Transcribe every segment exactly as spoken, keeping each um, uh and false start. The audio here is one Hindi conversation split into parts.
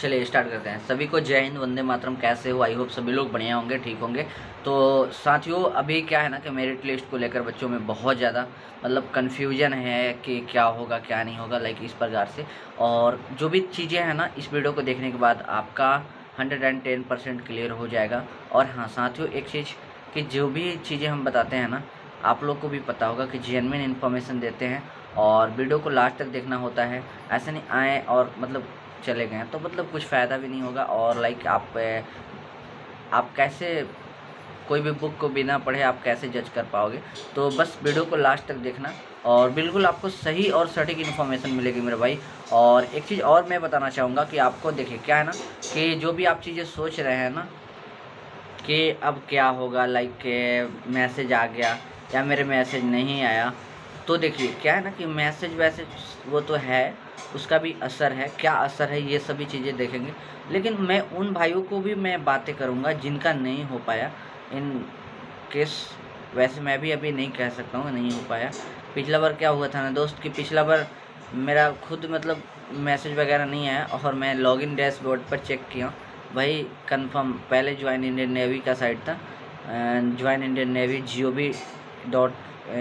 चलिए स्टार्ट करते हैं। सभी को जय हिंद, वंदे मातरम। कैसे हो? आई होप सभी लोग बढ़िया होंगे, ठीक होंगे। तो साथियों, अभी क्या है ना कि मेरिट लिस्ट को लेकर बच्चों में बहुत ज़्यादा मतलब कन्फ्यूजन है कि क्या होगा क्या नहीं होगा, लाइक इस प्रकार से। और जो भी चीज़ें हैं ना, इस वीडियो को देखने के बाद आपका hundred and ten percent clear हो जाएगा। और हाँ साथियों, एक चीज़ कि जो भी चीज़ें हम बताते हैं ना, आप लोग को भी पता होगा कि जेन्युइन इन्फॉर्मेशन देते हैं और वीडियो को लास्ट तक देखना होता है। ऐसे नहीं आए और मतलब चले गए तो मतलब कुछ फ़ायदा भी नहीं होगा। और लाइक आप आप कैसे कोई भी बुक को बिना पढ़े आप कैसे जज कर पाओगे? तो बस वीडियो को लास्ट तक देखना और बिल्कुल आपको सही और सटीक इन्फॉर्मेशन मिलेगी मेरे भाई। और एक चीज़ और मैं बताना चाहूँगा कि आपको देखिए क्या है ना कि जो भी आप चीज़ें सोच रहे हैं ना कि अब क्या होगा, लाइक मैसेज आ गया या मेरे मैसेज नहीं आया, तो देखिए क्या है ना कि मैसेज वैसेज वो तो है, उसका भी असर है। क्या असर है ये सभी चीज़ें देखेंगे, लेकिन मैं उन भाइयों को भी मैं बातें करूँगा जिनका नहीं हो पाया। इन केस वैसे मैं भी अभी नहीं कह सकता हूँ नहीं हो पाया। पिछला बार क्या हुआ था ना दोस्त कि पिछला बार मेरा खुद मतलब मैसेज वगैरह नहीं आया और मैं लॉगिन डैशबोर्ड पर चेक किया, भाई कंफर्म पहले ज्वाइन इंडियन नेवी का साइट था, join Indian Navy G O V dot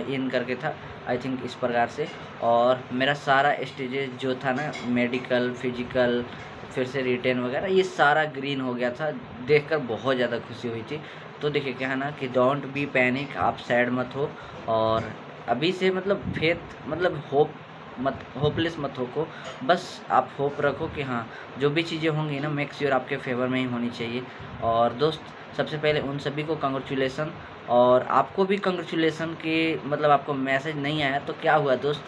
in करके था आई थिंक, इस प्रकार से। और मेरा सारा स्टेजेस जो था ना, मेडिकल, फिजिकल, फिर से रिटर्न वगैरह, ये सारा ग्रीन हो गया था। देखकर बहुत ज़्यादा खुशी हुई थी। तो देखिए क्या है ना कि डोंट बी पैनिक, आप सैड मत हो और अभी से मतलब फेथ मतलब होप मत होपलेस मत हो को, बस आप होप रखो कि हाँ जो भी चीज़ें होंगी ना मेक श्योर आपके फेवर में ही होनी चाहिए। और दोस्त सबसे पहले उन सभी को कंग्रेचुलेसन और आपको भी कंग्रेचुलेसन कि मतलब आपको मैसेज नहीं आया तो क्या हुआ दोस्त,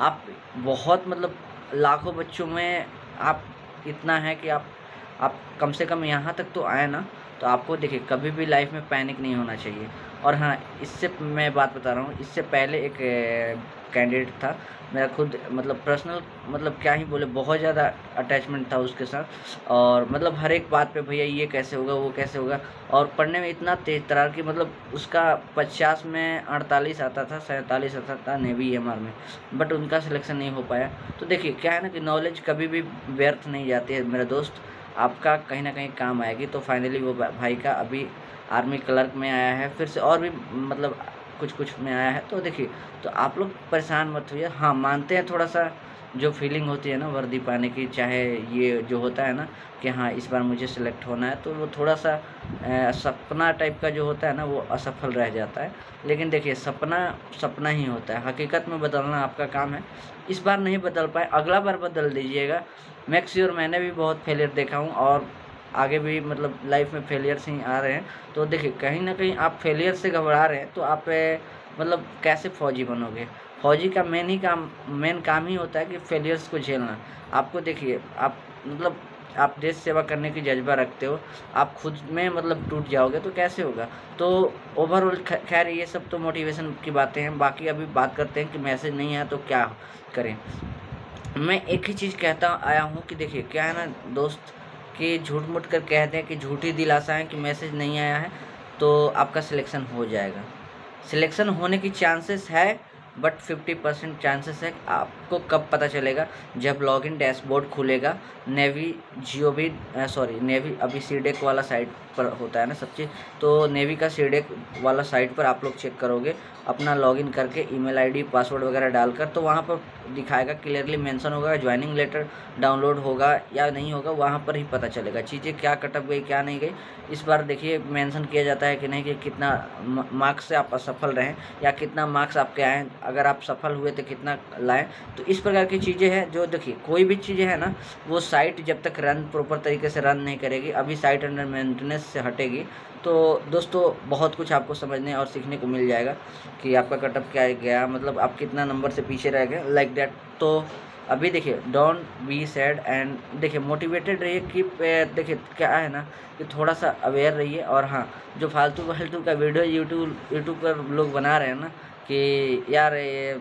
आप बहुत मतलब लाखों बच्चों में आप इतना है कि आप आप कम से कम यहाँ तक तो आए ना। तो आपको देखिए कभी भी लाइफ में पैनिक नहीं होना चाहिए। और हाँ, इससे मैं बात बता रहा हूँ, इससे पहले एक कैंडिडेट था मेरा खुद मतलब पर्सनल मतलब क्या ही बोले, बहुत ज़्यादा अटैचमेंट था उसके साथ और मतलब हर एक बात पे भैया ये कैसे होगा वो कैसे होगा। और पढ़ने में इतना तेज तरार कि मतलब उसका पचास में अड़तालीस आता था, सैंतालीस आता था नेवी एम आर में, बट उनका सिलेक्शन नहीं हो पाया। तो देखिए क्या है ना कि नॉलेज कभी भी व्यर्थ नहीं जाती है मेरा दोस्त, आपका कहीं ना कहीं काम आएगी। तो फाइनली वो भाई का अभी आर्मी क्लर्क में आया है, फिर से और भी मतलब कुछ कुछ में आया है। तो देखिए तो आप लोग परेशान मत होइए। हाँ मानते हैं थोड़ा सा जो फीलिंग होती है ना वर्दी पाने की, चाहे ये जो होता है ना कि हाँ इस बार मुझे सिलेक्ट होना है, तो वो थोड़ा सा ए, सपना टाइप का जो होता है ना वो असफल रह जाता है। लेकिन देखिए सपना सपना ही होता है, हकीकत में बदलना आपका काम है। इस बार नहीं बदल पाए, अगला बार बदल दीजिएगा मेक श्योर। मैंने भी बहुत फेलियर देखा हूँ और आगे भी मतलब लाइफ में फेलियर्स ही आ रहे हैं। तो देखिए कहीं ना कहीं आप फेलियर से घबरा रहे हैं तो आप मतलब कैसे फौजी बनोगे? फौजी का मेन ही काम मेन काम ही होता है कि फेलियर्स को झेलना। आपको देखिए आप मतलब आप देश सेवा करने की जज्बा रखते हो, आप खुद में मतलब टूट जाओगे तो कैसे होगा? तो ओवरऑल खैर ये सब तो मोटिवेशन की बातें हैं। बाकी अभी बात करते हैं कि मैसेज नहीं आया तो क्या करें। मैं एक ही चीज़ कहता आया हूँ कि देखिए क्या है ना दोस्त कि झूठ मूठ कर कह दें कि झूठी दिलासा है कि मैसेज नहीं आया है तो आपका सिलेक्शन हो जाएगा। सिलेक्शन होने की चांसेस है बट फिफ्टी परसेंट चांसेस है। आपको कब पता चलेगा? जब लॉगिन डैशबोर्ड खुलेगा navy G O V sorry navy अभी सी डेक वाला साइट पर होता है ना सब चीज़, तो नेवी का सी डेक वाला साइट पर आप लोग चेक करोगे अपना लॉगिन करके ईमेल आईडी पासवर्ड वगैरह डालकर, तो वहाँ पर दिखाएगा क्लियरली मेंशन होगा, ज्वाइनिंग लेटर डाउनलोड होगा या नहीं होगा वहाँ पर ही पता चलेगा चीज़ें क्या कटअप गई क्या नहीं गई। इस बार देखिए मेंशन किया जाता है कि नहीं कि कितना मार्क्स से आप असफल रहें या कितना मार्क्स आपके आए, अगर आप सफल हुए तो कितना लाएँ। तो इस प्रकार की चीज़ें हैं जो देखिए कोई भी चीज़ें हैं ना वो साइट जब तक रन प्रॉपर तरीके से रन नहीं करेगी, अभी साइट अंडर मेंटेनेंस से हटेगी तो दोस्तों बहुत कुछ आपको समझने और सीखने को मिल जाएगा कि आपका कटअप क्या गया, मतलब आप कितना नंबर से पीछे रह गए लाइक दैट। तो अभी देखिए डोंट बी सैड एंड देखिए मोटिवेटेड रहिए कि देखिए क्या है ना कि थोड़ा सा अवेयर रहिए। और हाँ जो फालतू फालतू का वीडियो यूट्यूब यूट्यूब पर लोग बना रहे हैं ना कि यार ये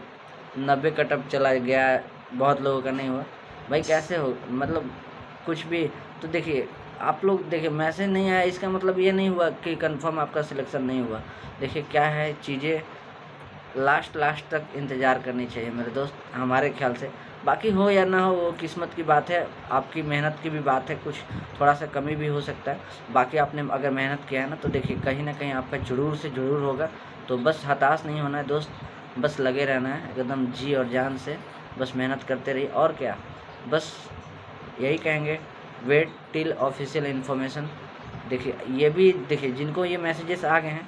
नब्बे कटअप चला गया बहुत लोगों का नहीं हुआ, भाई कैसे हो मतलब कुछ भी। तो देखिए आप लोग देखिए मैसेज नहीं आया इसका मतलब ये नहीं हुआ कि कंफर्म आपका सिलेक्शन नहीं हुआ। देखिए क्या है चीज़ें लास्ट लास्ट तक इंतज़ार करनी चाहिए मेरे दोस्त हमारे ख्याल से। बाकी हो या ना हो वो किस्मत की बात है, आपकी मेहनत की भी बात है, कुछ थोड़ा सा कमी भी हो सकता है। बाकी आपने अगर मेहनत किया है ना तो देखिए कहीं ना कहीं आपका ज़रूर से ज़रूर होगा। तो बस हताश नहीं होना है दोस्त, बस लगे रहना है एकदम जी और जान से, बस मेहनत करते रहिए। और क्या, बस यही कहेंगे, वेट टिल ऑफिशियल इन्फॉर्मेशन। देखिए ये भी देखिए जिनको ये मैसेजेस आ गए हैं,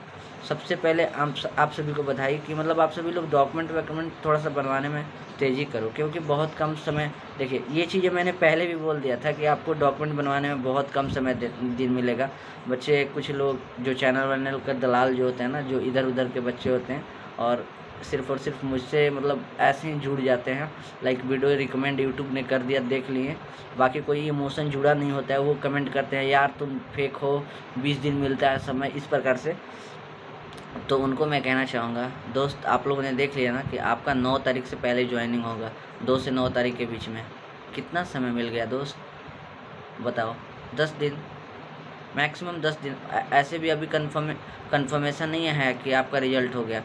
सबसे पहले आप आप सभी को बधाई कि मतलब आप सभी लोग डॉक्यूमेंट वॉक्यूमेंट थोड़ा सा बनवाने में तेज़ी करो, क्योंकि बहुत कम समय, देखिए ये चीज़ें मैंने पहले भी बोल दिया था कि आपको डॉक्यूमेंट बनवाने में बहुत कम समय दिन मिलेगा। बच्चे कुछ लोग जो चैनल वैनल का दलाल जो होते हैं ना, जो इधर उधर के बच्चे होते हैं और सिर्फ़ और सिर्फ मुझसे मतलब ऐसे ही जुड़ जाते हैं, लाइक वीडियो रिकमेंड यूट्यूब ने कर दिया देख लिए, बाकी कोई इमोशन जुड़ा नहीं होता है। वो कमेंट करते हैं यार तुम फेक हो, बीस दिन मिलता है समय, इस प्रकार से। तो उनको मैं कहना चाहूँगा दोस्त, आप लोगों ने देख लिया ना कि आपका नौ तारीख से पहले ज्वाइनिंग होगा, दो से नौ तारीख के बीच में कितना समय मिल गया दोस्त बताओ? दस दिन मैक्सिमम, दस दिन। ऐसे भी अभी कन्फर्मे कन्फर्मेशन नहीं है कि आपका रिजल्ट हो गया।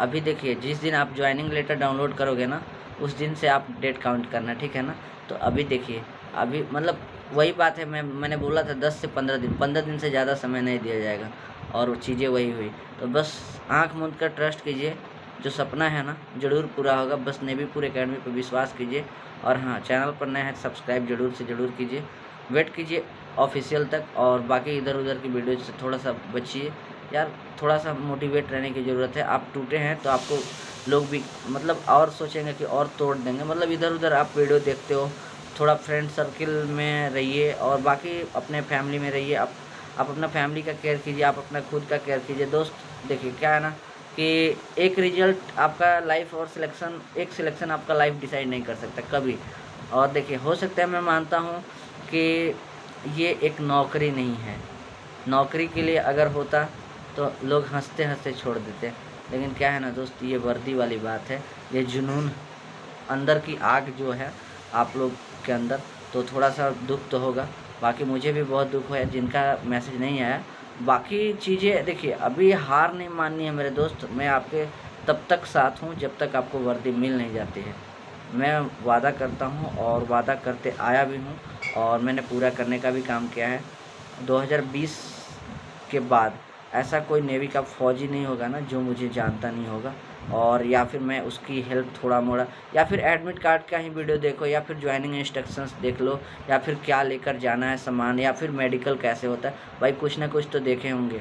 अभी देखिए जिस दिन आप ज्वाइनिंग लेटर डाउनलोड करोगे ना, उस दिन से आप डेट काउंट करना, ठीक है ना? तो अभी देखिए अभी मतलब वही बात है, मैं मैंने बोला था दस से पंद्रह दिन, पंद्रह दिन से ज़्यादा समय नहीं दिया जाएगा, और वो चीज़ें वही हुई। तो बस आंख मूंद कर ट्रस्ट कीजिए, जो सपना है ना ज़रूर पूरा होगा। बस नेवी पूरे अकेडमी पर विश्वास कीजिए, और हाँ चैनल पर नए हैं सब्सक्राइब ज़रूर से ज़रूर कीजिए। वेट कीजिए ऑफिशियल तक, और बाकी इधर उधर की वीडियो से थोड़ा सा बचिए यार, थोड़ा सा मोटिवेट रहने की ज़रूरत है। आप टूटे हैं तो आपको लोग भी मतलब और सोचेंगे कि और तोड़ देंगे, मतलब इधर उधर आप वीडियो देखते हो, थोड़ा फ्रेंड सर्किल में रहिए और बाकी अपने फैमिली में रहिए। आप आप अपना फैमिली का केयर कीजिए, आप अपना खुद का केयर कीजिए दोस्त। देखिए क्या है ना कि एक रिजल्ट आपका लाइफ और सिलेक्शन, एक सिलेक्शन आपका लाइफ डिसाइड नहीं कर सकता कभी। और देखिए हो सकता है, मैं मानता हूँ कि ये एक नौकरी नहीं है, नौकरी के लिए अगर होता तो लोग हंसते हंसते छोड़ देते, लेकिन क्या है ना दोस्त, ये वर्दी वाली बात है, ये जुनून, अंदर की आग जो है आप लोग के अंदर, तो थोड़ा सा दुख तो होगा। बाकी मुझे भी बहुत दुख हुआ जिनका मैसेज नहीं आया। बाकी चीज़ें देखिए अभी हार नहीं माननी है मेरे दोस्त, मैं आपके तब तक साथ हूँ जब तक आपको वर्दी मिल नहीं जाती है। मैं वादा करता हूँ और वादा करते आया भी हूँ, और मैंने पूरा करने का भी काम किया है। दो हज़ार बीस के बाद ऐसा कोई नेवी का फ़ौजी नहीं होगा ना जो मुझे जानता नहीं होगा, और या फिर मैं उसकी हेल्प थोड़ा मोड़ा, या फिर एडमिट कार्ड का ही वीडियो देखो, या फिर ज्वाइनिंग इंस्ट्रक्शंस देख लो, या फिर क्या लेकर जाना है सामान, या फिर मेडिकल कैसे होता है, भाई कुछ ना कुछ तो देखे होंगे।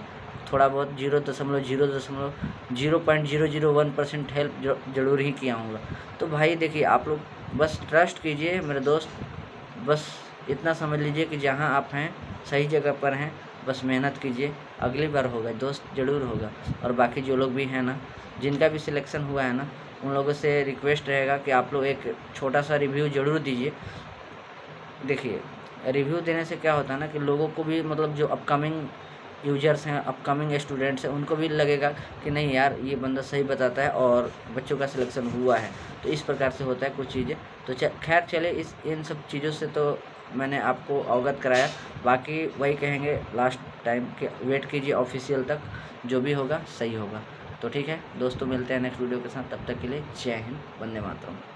थोड़ा बहुत जीरो दशमलव जीरो दशमलव zero point zero zero one percent help जरूर ही किया होगा। तो भाई देखिए आप लोग बस ट्रस्ट कीजिए मेरे दोस्त, बस इतना समझ लीजिए कि जहाँ आप हैं सही जगह पर हैं, बस मेहनत कीजिए, अगली बार होगा दोस्त, ज़रूर होगा। और बाकी जो लोग भी हैं ना, जिनका भी सिलेक्शन हुआ है ना, उन लोगों से रिक्वेस्ट रहेगा कि आप लोग एक छोटा सा रिव्यू ज़रूर दीजिए। देखिए रिव्यू देने से क्या होता है ना कि लोगों को भी मतलब जो अपकमिंग यूजर्स हैं, अपकमिंग स्टूडेंट्स हैं, उनको भी लगेगा कि नहीं यार ये बंदा सही बताता है और बच्चों का सिलेक्शन हुआ है। तो इस प्रकार से होता है कुछ चीज़ें। तो खैर चले, इस इन सब चीज़ों से तो मैंने आपको अवगत कराया। बाकी वही कहेंगे लास्ट टाइम के, वेट कीजिए ऑफिशियल तक, जो भी होगा सही होगा। तो ठीक है दोस्तों, मिलते हैं नेक्स्ट वीडियो के साथ, तब तक के लिए जय हिंद, वंदे मातरम।